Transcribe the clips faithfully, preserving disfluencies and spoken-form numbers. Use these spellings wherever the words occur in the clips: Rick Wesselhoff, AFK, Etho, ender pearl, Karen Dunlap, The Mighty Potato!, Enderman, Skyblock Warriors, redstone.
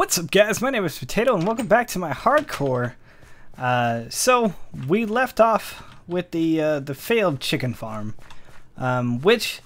What's up, guys? My name is Potato and welcome back to my hardcore. Uh, so we left off with the uh, the failed chicken farm, um, which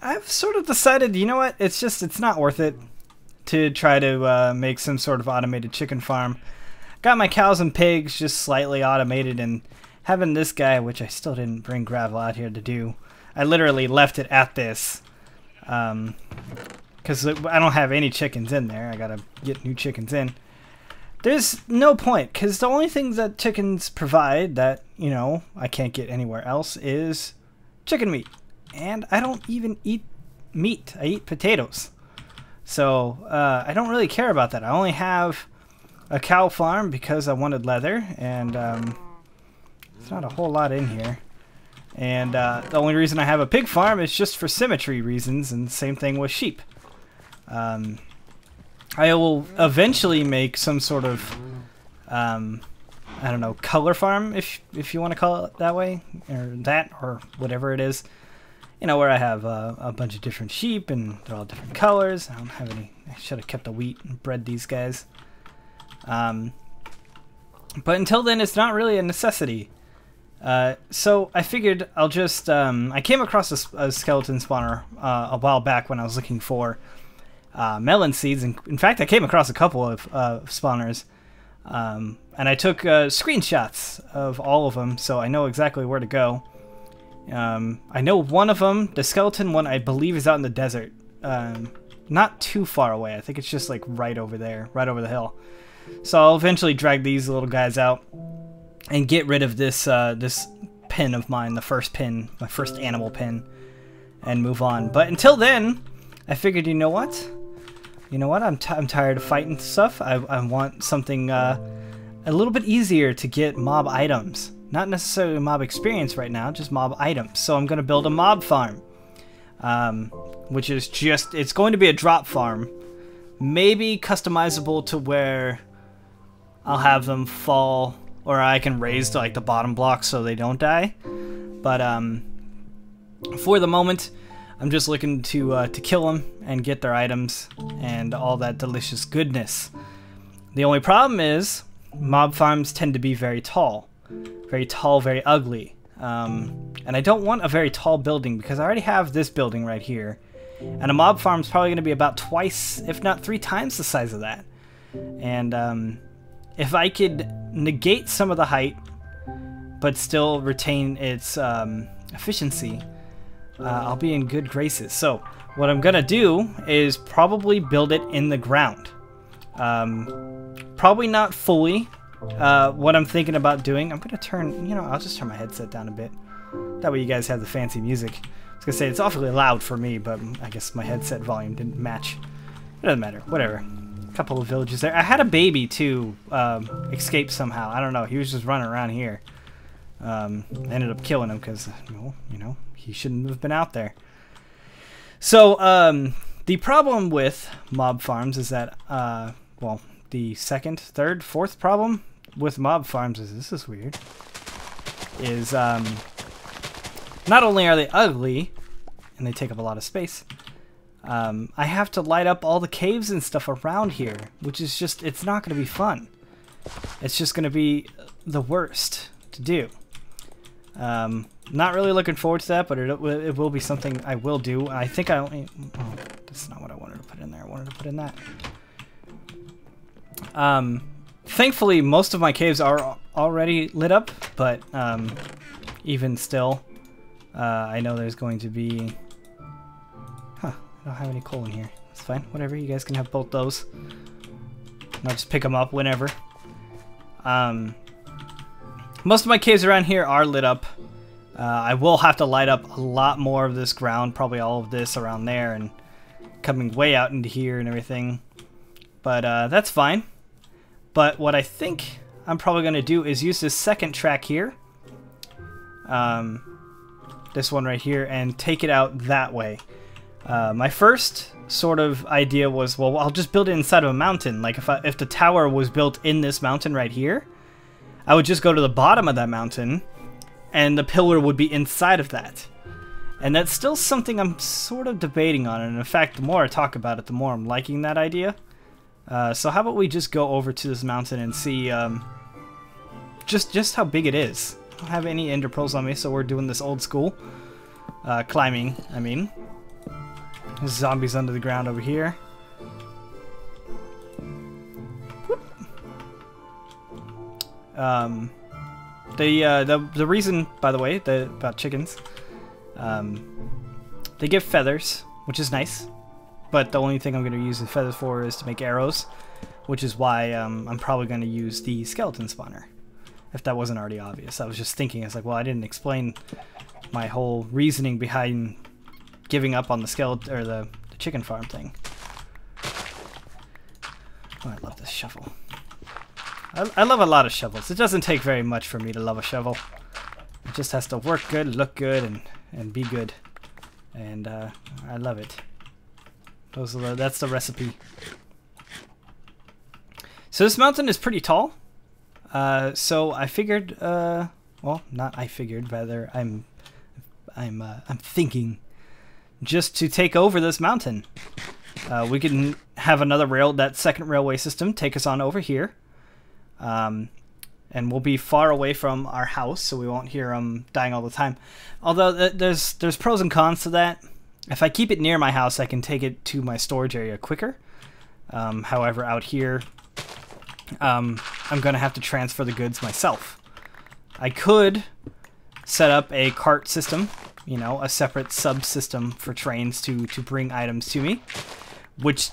I've sort of decided, you know what, it's just it's not worth it to try to uh, make some sort of automated chicken farm. Got my cows and pigs just slightly automated, and having this guy, which I still didn't bring gravel out here to do. I literally left it at this. Um, Because I don't have any chickens in there. I gotta get new chickens in. There's no point, because the only things that chickens provide that, you know, I can't get anywhere else is chicken meat. And I don't even eat meat. I eat potatoes. So uh, I don't really care about that. I only have a cow farm because I wanted leather. And um, there's not a whole lot in here. And uh, the only reason I have a pig farm is just for symmetry reasons. And same thing with sheep. Um, I will eventually make some sort of, um, I don't know, color farm, if if you want to call it that way, or that, or whatever it is. You know, where I have uh, a bunch of different sheep, and they're all different colors. I don't have any, I should have kept the wheat and bred these guys. Um, but until then, it's not really a necessity. Uh, so I figured I'll just, um, I came across a, a skeleton spawner uh, a while back when I was looking for Uh, melon seeds, and in fact I came across a couple of uh, spawners, um, and I took uh, screenshots of all of them, so I know exactly where to go. um, I know one of them, the skeleton one, I believe is out in the desert, um, not too far away. I think it's just like right over there, right over the hill. So I'll eventually drag these little guys out and get rid of this uh, this pen of mine, the first pen, my first animal pen, and move on. But until then, I figured, you know what? You know what? I'm, t I'm tired of fighting stuff. I, I want something uh, a little bit easier to get mob items. Not necessarily mob experience right now, just mob items. So I'm going to build a mob farm, um, which is just, it's going to be a drop farm. Maybe customizable to where I'll have them fall, or I can raise to like the bottom block so they don't die. But um, for the moment, I'm just looking to uh, to kill them and get their items and all that delicious goodness. The only problem is mob farms tend to be very tall, very tall, very ugly, um, and I don't want a very tall building because I already have this building right here, and a mob farm is probably going to be about twice, if not three times, the size of that. And um, if I could negate some of the height but still retain its um, efficiency, Uh, I'll be in good graces. So what I'm gonna do is probably build it in the ground. Um, probably not fully. Uh, what I'm thinking about doing, I'm gonna turn, you know, I'll just turn my headset down a bit. That way you guys have the fancy music. I was gonna say it's awfully loud for me, but I guess my headset volume didn't match. It doesn't matter, whatever. A couple of villages there. I had a baby too, um, escape somehow. I don't know, he was just running around here. Um, I ended up killing him because, well, you know, he shouldn't have been out there. So um, the problem with mob farms is that, uh, well, the second, third, fourth problem with mob farms is, this is weird, is um, not only are they ugly and they take up a lot of space, um, I have to light up all the caves and stuff around here, which is just, it's not going to be fun. It's just going to be the worst to do. Um, not really looking forward to that, but it, it will be something I will do. I think I only... Oh, that's not what I wanted to put in there. I wanted to put in that. Um, thankfully, most of my caves are already lit up, but um, even still, uh, I know there's going to be... Huh, I don't have any coal in here. That's fine. Whatever, you guys can have both those. And I'll just pick them up whenever. Um... Most of my caves around here are lit up. Uh, I will have to light up a lot more of this ground, probably all of this around there, and coming way out into here and everything. But uh, that's fine. But what I think I'm probably going to do is use this second track here, um, this one right here, and take it out that way. Uh, my first sort of idea was, well, I'll just build it inside of a mountain. Like if I, if the tower was built in this mountain right here, I would just go to the bottom of that mountain, and the pillar would be inside of that. And that's still something I'm sort of debating on, and in fact, the more I talk about it, the more I'm liking that idea. Uh, so how about we just go over to this mountain and see um, just just how big it is. I don't have any ender pearls on me, so we're doing this old school uh, climbing. I mean, there's zombies under the ground over here. Whoop. Um, the uh, the the reason, by the way, the, about chickens, um, they give feathers, which is nice. But the only thing I'm going to use the feathers for is to make arrows, which is why um, I'm probably going to use the skeleton spawner, if that wasn't already obvious. I was just thinking, it's like, well, I didn't explain my whole reasoning behind giving up on the skeleton or the, the chicken farm thing. Oh, I love this shovel. I, I love a lot of shovels. It doesn't take very much for me to love a shovel. It just has to work good, look good, and and be good, and uh, I love it. Those are the, that's the recipe. So this mountain is pretty tall. Uh, so I figured, uh, well, not I figured, rather I'm, I'm, uh, I'm thinking, just to take over this mountain. Uh, we can have another rail, that second railway system, take us on over here, um, and we'll be far away from our house, so we won't hear them dying all the time. Although th there's there's pros and cons to that. If I keep it near my house, I can take it to my storage area quicker. Um, however, out here, um, I'm going to have to transfer the goods myself. I could set up a cart system, you know, a separate subsystem for trains to, to bring items to me, which,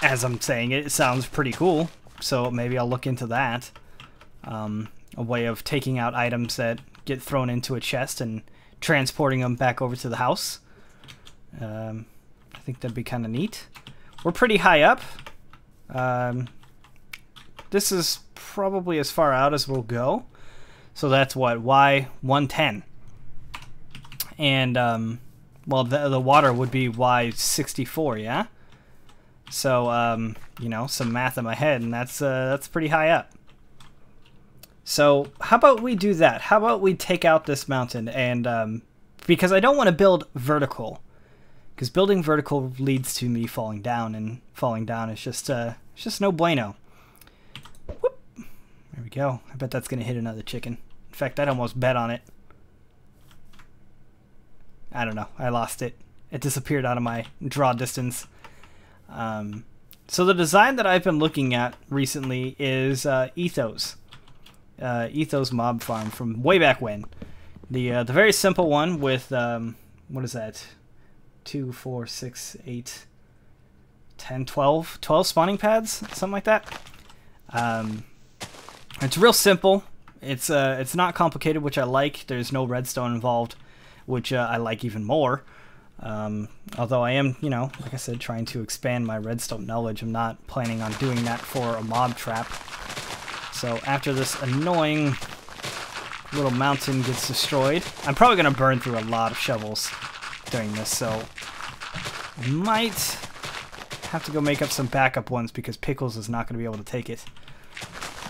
as I'm saying it, it sounds pretty cool. So maybe I'll look into that. Um, a way of taking out items that get thrown into a chest and transporting them back over to the house. Um, I think that'd be kind of neat. We're pretty high up. Um, this is probably as far out as we'll go. So that's what, Y one ten. And, um, well, the, the water would be Y sixty-four, yeah? So, um, you know, some math in my head, and that's, uh, that's pretty high up. So how about we do that? How about we take out this mountain? And, um, because I don't want to build vertical. Because building vertical leads to me falling down, and falling down is just uh, it's just no bueno. Whoop. There we go. I bet that's going to hit another chicken. In fact, I'd almost bet on it. I don't know. I lost it. It disappeared out of my draw distance. Um, so the design that I've been looking at recently is uh, Ethos. Uh, Ethos Mob Farm from way back when. The, uh, the very simple one with, um, what is that? two, four, six, eight, ten, twelve, twelve spawning pads, something like that. Um, it's real simple. It's uh, it's not complicated, which I like. There's no redstone involved, which uh, I like even more. Um, although I am, you know, like I said, trying to expand my redstone knowledge. I'm not planning on doing that for a mob trap. So after this annoying little mountain gets destroyed, I'm probably going to burn through a lot of shovels during this, so I might have to go make up some backup ones because Pickles is not going to be able to take it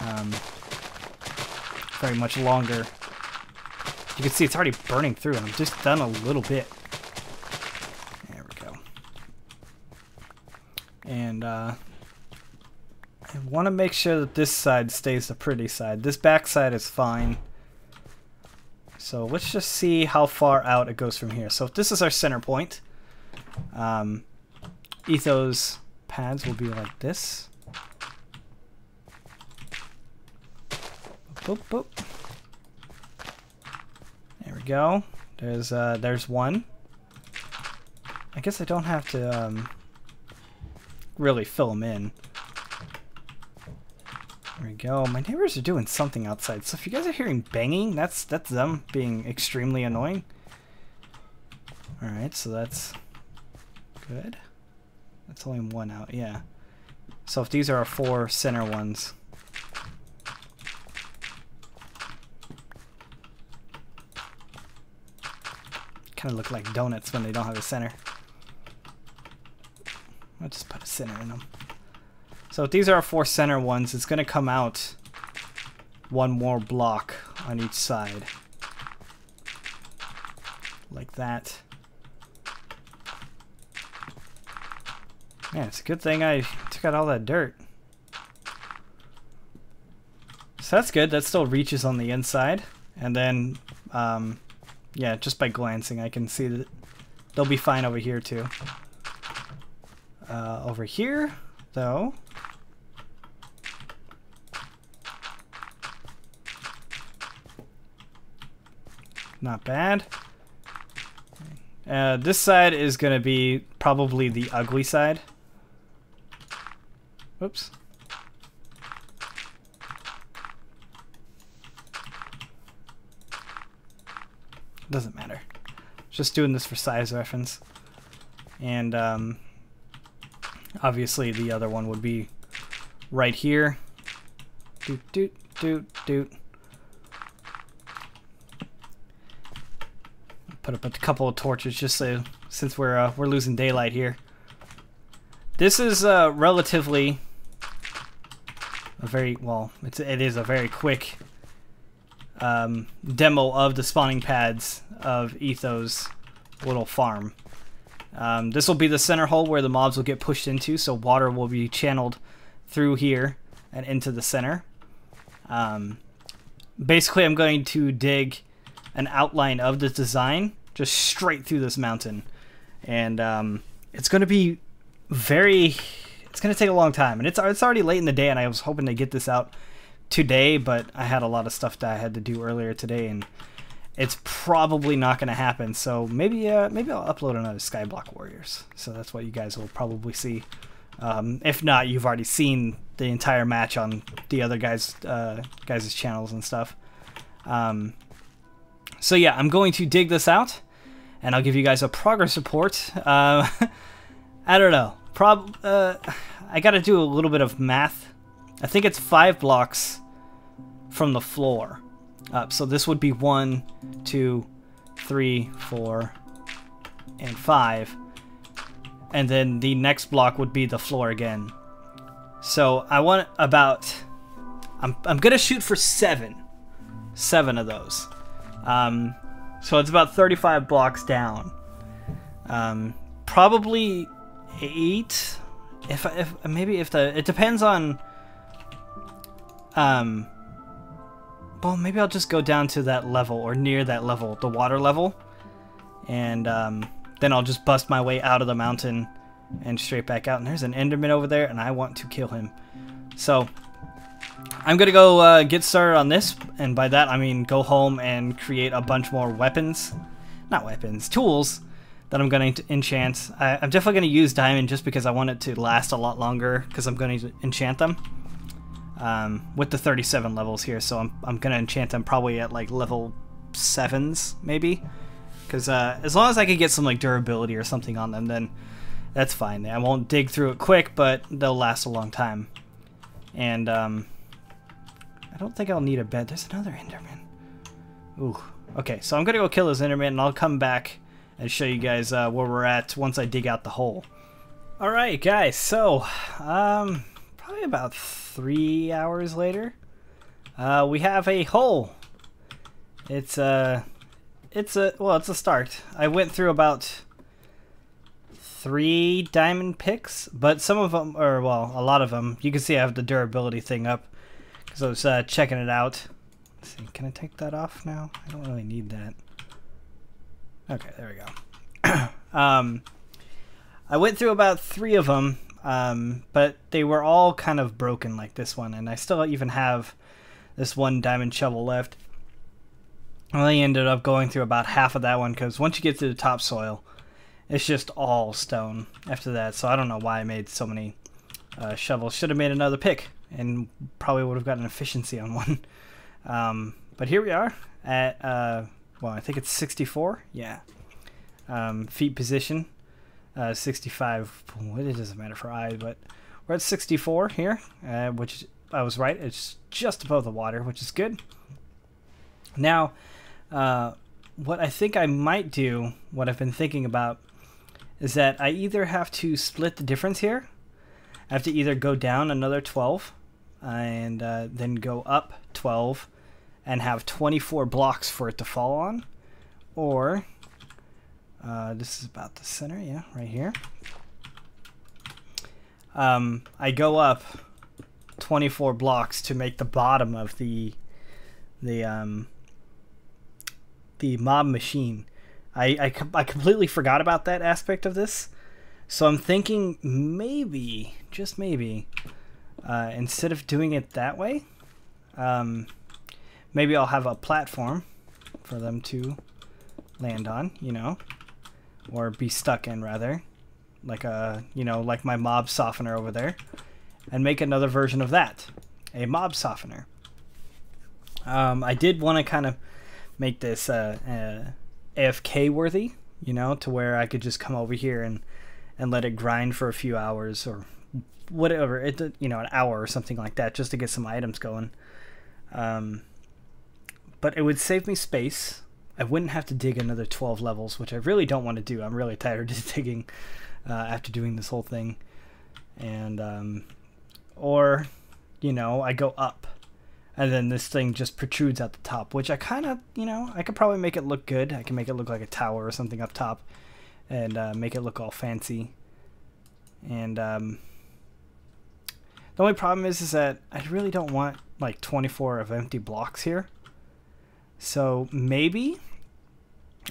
um, very much longer. You can see it's already burning through, and I've just done a little bit. There we go. And uh, I want to make sure that this side stays the pretty side. This back side is fine. So let's just see how far out it goes from here. So if this is our center point, um, Ethos pads will be like this. Boop, boop. There we go. There's uh, there's one. I guess I don't have to um, really fill them in. There we go. My neighbors are doing something outside, so if you guys are hearing banging, that's that's them being extremely annoying. All right, so that's good. That's only one out, yeah. So if these are our four center ones. Kind of look like donuts when they don't have a center. I'll just put a center in them. So if these are our four center ones, it's going to come out one more block on each side. Like that. Man, it's a good thing I took out all that dirt. So that's good. That still reaches on the inside. And then, um, yeah, just by glancing, I can see that they'll be fine over here too. Uh, over here, though, not bad. Uh, this side is going to be probably the ugly side. Oops. Doesn't matter. Just doing this for size reference. And um, obviously the other one would be right here. Doot, doot, doot, doot. Put up a couple of torches just so, since we're uh, we're losing daylight here. This is uh, relatively a very well. It's it is a very quick um, demo of the spawning pads of Ethos' little farm. Um, this will be the center hole where the mobs will get pushed into, so water will be channeled through here and into the center. Um, basically, I'm going to dig an outline of the design just straight through this mountain, and um, it's going to be very it's going to take a long time, and it's, it's already late in the day, and I was hoping to get this out today, but I had a lot of stuff that I had to do earlier today, and it's probably not going to happen. So maybe uh, maybe I'll upload another Skyblock Warriors, so that's what you guys will probably see. Um, if not, you've already seen the entire match on the other guys uh, guys' channels and stuff. um, So yeah, I'm going to dig this out, and I'll give you guys a progress report. Uh, I don't know. Prob uh, I got to do a little bit of math. I think it's five blocks from the floor up. So this would be one, two, three, four, and five. And then the next block would be the floor again. So I want about... I'm, I'm going to shoot for seven. Seven of those. Um, so it's about thirty-five blocks down. Um, probably eight, if, if maybe if the, it depends on, um, well, maybe I'll just go down to that level or near that level, the water level. And, um, then I'll just bust my way out of the mountain and straight back out. And there's an Enderman over there, and I want to kill him. So I'm gonna go uh, get started on this, and by that I mean go home and create a bunch more weapons, not weapons, tools that I'm gonna enchant. I, I'm definitely gonna use diamond just because I want it to last a lot longer, because I'm gonna enchant them um, with the thirty-seven levels here. So I'm, I'm gonna enchant them probably at like level sevens maybe, because uh, as long as I can get some like durability or something on them, then that's fine. I won't dig through it quick, but they'll last a long time. And um, I don't think I'll need a bed. There's another Enderman. Ooh. Okay, so I'm gonna go kill this Enderman, and I'll come back and show you guys uh, where we're at once I dig out the hole. All right, guys. So, um, probably about three hours later, uh, we have a hole. It's a, it's a well, it's a start. I went through about three diamond picks, but some of them, or well, a lot of them, you can see I have the durability thing up. So I was uh, checking it out. Let's see, can I take that off now? I don't really need that. Okay, there we go. um, I went through about three of them, um, but they were all kind of broken like this one, and I still even have this one diamond shovel left. I only ended up going through about half of that one, because once you get to the topsoil, it's just all stone after that. So I don't know why I made so many uh, shovels. Should have made another pick, and probably would have gotten efficiency on one. Um, but here we are at, uh, well, I think it's sixty-four, yeah. Um, feet position, uh, sixty-five, it doesn't matter for I, but we're at sixty-four here, uh, which I was right, it's just above the water, which is good. Now, uh, what I think I might do, what I've been thinking about, is that I either have to split the difference here, I have to either go down another twelve and uh, then go up twelve and have twenty-four blocks for it to fall on, or uh, this is about the center, yeah, right here. Um, I go up twenty-four blocks to make the bottom of the the um the mob machine. I, I, I completely forgot about that aspect of this, so I'm thinking maybe, just maybe, uh, instead of doing it that way, um, maybe I'll have a platform for them to land on, you know, or be stuck in rather, like a, you know, like my mob softener over there, and make another version of that, a mob softener. Um, I did want to kind of make this uh, uh, A F K worthy, you know, to where I could just come over here and and let it grind for a few hours or whatever, it you know, an hour or something like that, just to get some items going. Um, but it would save me space. I wouldn't have to dig another twelve levels, which I really don't want to do. I'm really tired of digging uh, after doing this whole thing. And um, or, you know, I go up, and then this thing just protrudes out the top, which I kind of, you know, I could probably make it look good. I can make it look like a tower or something up top, and uh, make it look all fancy. And um, the only problem is, is that I really don't want like twenty-four of empty blocks here. So maybe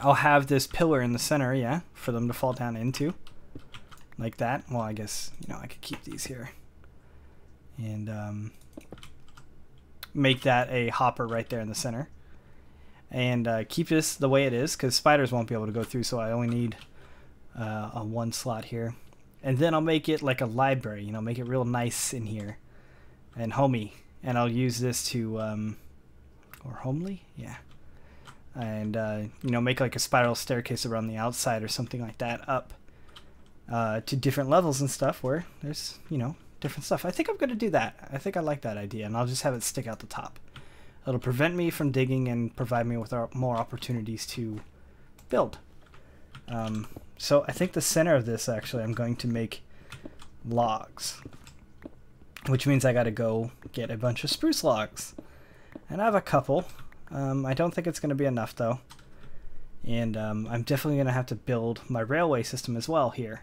I'll have this pillar in the center, yeah, for them to fall down into, like that. Well, I guess, you know, I could keep these here, and um, make that a hopper right there in the center, and uh, keep this the way it is, because spiders won't be able to go through, so I only need uh, a one slot here. And then I'll make it like a library, you know, make it real nice in here and homey, and I'll use this to um, or homely, yeah, and uh, you know, make like a spiral staircase around the outside or something like that, up uh, to different levels and stuff where there's, you know, different stuff. I think I'm going to do that. I think I like that idea, and I'll just have it stick out the top. It'll prevent me from digging and provide me with more opportunities to build. Um, so I think the center of this, actually, I'm going to make logs, which means I got to go get a bunch of spruce logs. And I have a couple. Um, I don't think it's going to be enough, though. And um, I'm definitely going to have to build my railway system as well here.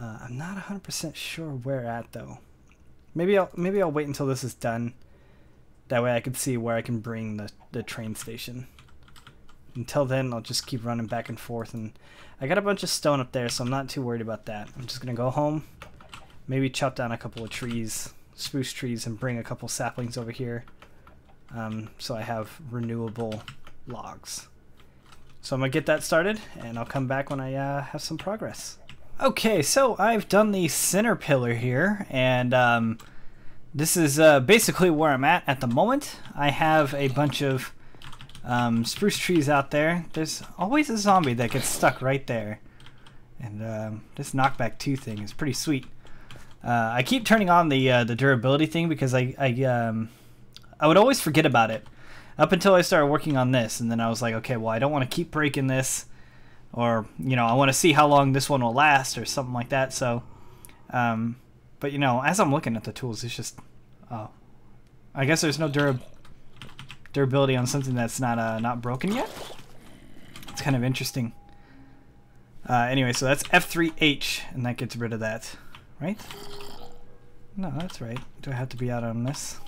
Uh, I'm not one hundred percent sure where at, though. Maybe I'll, maybe I'll wait until this is done. That way I can see where I can bring the, the train station. Until then, I'll just keep running back and forth. And I got a bunch of stone up there, so I'm not too worried about that. I'm just going to go home, maybe chop down a couple of trees, spruce trees, and bring a couple saplings over here. Um, so I have renewable logs. So I'm going to get that started, and I'll come back when I uh, have some progress. Okay, so I've done the center pillar here, and um, this is uh, basically where I'm at at the moment. I have a bunch of um, spruce trees out there. There's always a zombie that gets stuck right there, and um, this knockback two thing is pretty sweet. Uh, I keep turning on the uh, the durability thing because I... I um, I would always forget about it up until I started working on this, and then I was like, okay, well, I don't want to keep breaking this, or, you know, I want to see how long this one will last or something like that. So, um, but, you know, as I'm looking at the tools, it's just, oh, I guess there's no durab durability on something that's not uh, not broken yet. It's kind of interesting. Uh, anyway, so that's F three H, and that gets rid of that, right? No, that's right. Do I have to be out on this?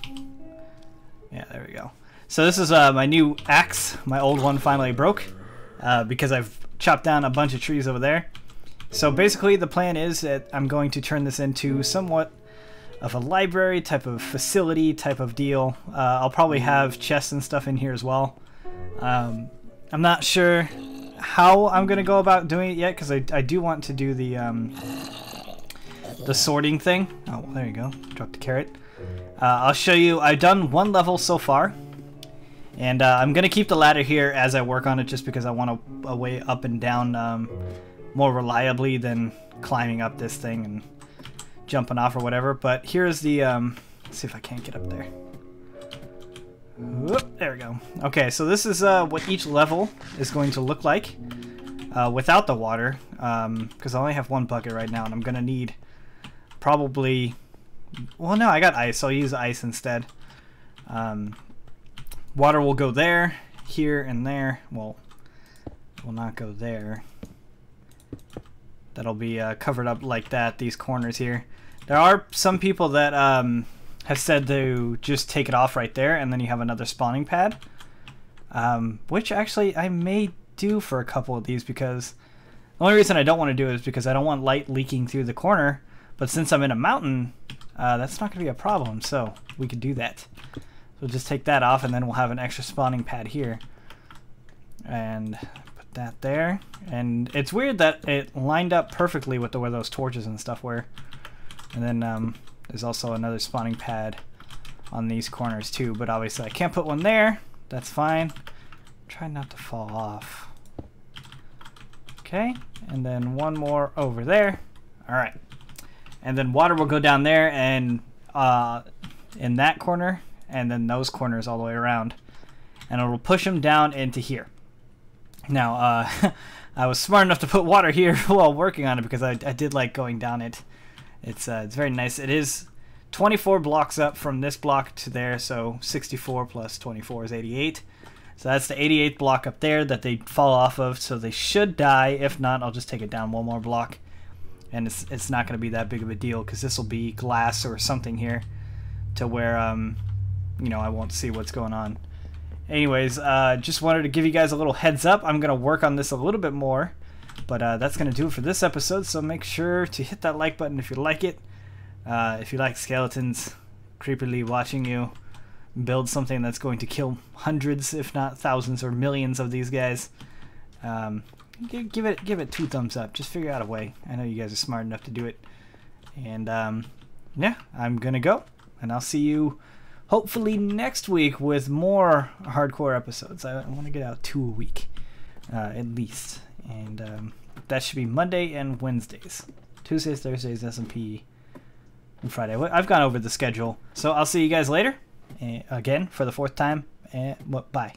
Yeah, there we go. So this is uh, my new axe. My old one finally broke uh, because I've chopped down a bunch of trees over there. So basically the plan is that I'm going to turn this into somewhat of a library type of facility type of deal. Uh, I'll probably have chests and stuff in here as well. Um, I'm not sure how I'm going to go about doing it yet, because I, I do want to do the, um, the sorting thing. Oh, well, there you go. Drop the carrot. Uh, I'll show you, I've done one level so far, and uh, I'm going to keep the ladder here as I work on it, just because I want a, a way up and down um, more reliably than climbing up this thing and jumping off or whatever. But here's the, um, let's see if I can't get up there. Whoop, there we go. Okay, so this is uh, what each level is going to look like uh, without the water, because um, I only have one bucket right now, and I'm going to need probably... Well, no, I got ice, so I'll use ice instead. Um, water will go there, here, and there. Well, it will not go there. That'll be uh, covered up like that, these corners here. There are some people that um, has said to just take it off right there, and then you have another spawning pad, um, which actually I may do for a couple of these, because the only reason I don't want to do it is because I don't want light leaking through the corner, but since I'm in a mountain, uh, that's not going to be a problem, so we could do that. So we'll just take that off, and then we'll have an extra spawning pad here. And put that there. And it's weird that it lined up perfectly with the, where those torches and stuff were. And then um, there's also another spawning pad on these corners too, but obviously I can't put one there. That's fine. Try not to fall off. Okay, and then one more over there. All right. And then water will go down there and uh, in that corner, and then those corners all the way around. And it'll push them down into here. Now, uh, I was smart enough to put water here while working on it, because I, I did like going down it. It's, uh, it's very nice. It is twenty-four blocks up from this block to there, so sixty-four plus twenty-four is eighty-eight. So that's the eighty-eighth block up there that they fall off of, so they should die. If not, I'll just take it down one more block, and it's, it's not going to be that big of a deal, because this will be glass or something here to where, um, you know, I won't see what's going on. Anyways, uh, just wanted to give you guys a little heads up. I'm going to work on this a little bit more, but uh, that's going to do it for this episode, so make sure to hit that like button if you like it. Uh, if you like skeletons creepily watching you build something that's going to kill hundreds, if not thousands or millions of these guys, um, give it give it two thumbs up. Just figure out a way. I know you guys are smart enough to do it. And um, yeah, I'm going to go, and I'll see you hopefully next week with more hardcore episodes. I, I want to get out two a week, uh, at least. And um, that should be Monday and Wednesdays. Tuesdays, Thursdays, S and P, and Friday. I've gone over the schedule. So I'll see you guys later, uh, again, for the fourth time. And, well, bye.